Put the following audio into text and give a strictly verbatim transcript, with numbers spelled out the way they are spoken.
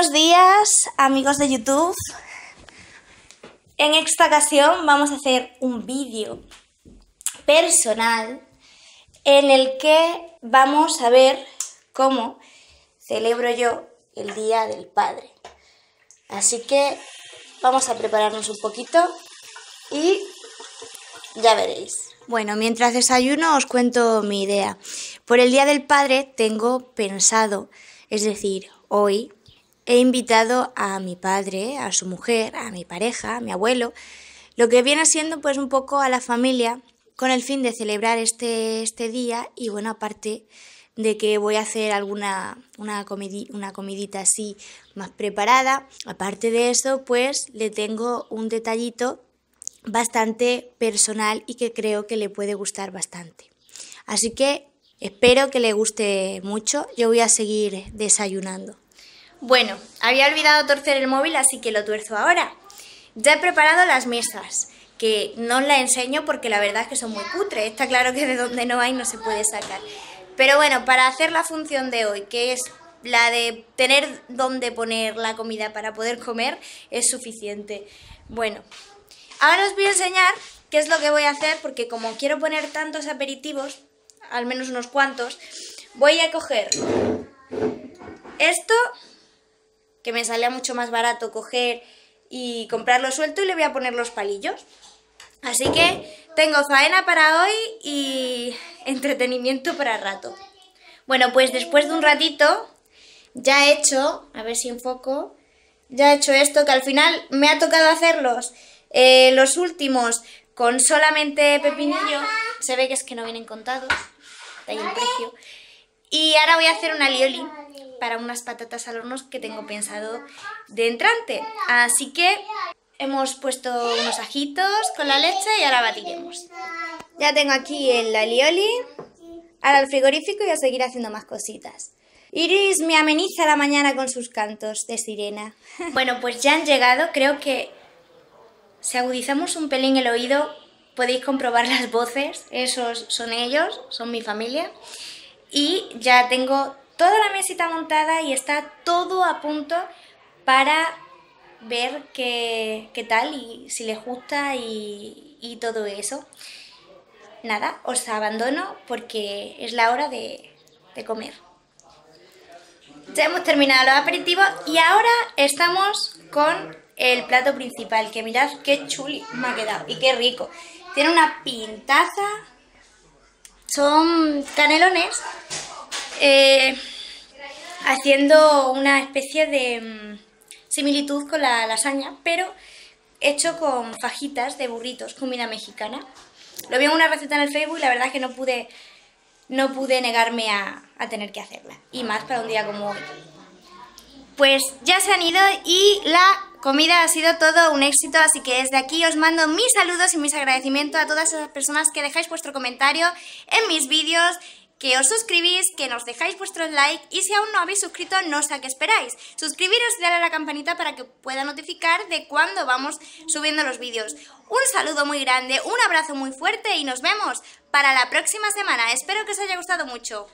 Buenos días, amigos de YouTube. En esta ocasión vamos a hacer un vídeo personal en el que vamos a ver cómo celebro yo el Día del Padre. Así que vamos a prepararnos un poquito y ya veréis. Bueno, mientras desayuno os cuento mi idea. Por el Día del Padre tengo pensado, es decir, hoy he invitado a mi padre, a su mujer, a mi pareja, a mi abuelo, lo que viene siendo pues un poco a la familia con el fin de celebrar este, este día y bueno, aparte de que voy a hacer alguna una, comidi, una comidita así más preparada, aparte de eso pues le tengo un detallito bastante personal y que creo que le puede gustar bastante. Así que espero que le guste mucho, yo voy a seguir desayunando. Bueno, había olvidado torcer el móvil, así que lo tuerzo ahora. Ya he preparado las mesas, que no os las enseño porque la verdad es que son muy cutres. Está claro que de donde no hay no se puede sacar. Pero bueno, para hacer la función de hoy, que es la de tener dónde poner la comida para poder comer, es suficiente. Bueno, ahora os voy a enseñar qué es lo que voy a hacer, porque como quiero poner tantos aperitivos, al menos unos cuantos, voy a coger esto, que me salía mucho más barato coger y comprarlo suelto, y le voy a poner los palillos. Así que tengo faena para hoy y entretenimiento para rato. Bueno, pues después de un ratito ya he hecho, a ver si enfoco, ya he hecho esto, que al final me ha tocado hacerlos eh, los últimos con solamente pepinillo. Se ve que es que no vienen contados, de ahí el precio. Y ahora voy a hacer una alioli para unas patatas al horno que tengo pensado de entrante. Así que hemos puesto unos ajitos con la leche y ahora batiremos. Ya tengo aquí el alioli, ahora el frigorífico y a seguir haciendo más cositas. Iris me ameniza la mañana con sus cantos de sirena. Bueno, pues ya han llegado, creo que si agudizamos un pelín el oído podéis comprobar las voces. Esos son ellos, son mi familia. Y ya tengo toda la mesita montada y está todo a punto para ver qué, qué tal y si les gusta y, y todo eso. Nada, os abandono porque es la hora de, de comer. Ya hemos terminado los aperitivos y ahora estamos con el plato principal, que mirad qué chuli me ha quedado y qué rico. Tiene una pintaza, son canelones, eh, haciendo una especie de similitud con la lasaña, pero hecho con fajitas de burritos, comida mexicana. Lo vi en una receta en el Facebook y la verdad es que no pude, no pude negarme a, a tener que hacerla, y más para un día como hoy. Pues ya se han ido y la comida ha sido todo un éxito, así que desde aquí os mando mis saludos y mis agradecimientos a todas esas personas que dejáis vuestro comentario en mis vídeos, que os suscribís, que nos dejáis vuestros likes y si aún no habéis suscrito, no sé a qué esperáis. Suscribiros y darle a la campanita para que pueda notificar de cuando vamos subiendo los vídeos. Un saludo muy grande, un abrazo muy fuerte y nos vemos para la próxima semana. Espero que os haya gustado mucho.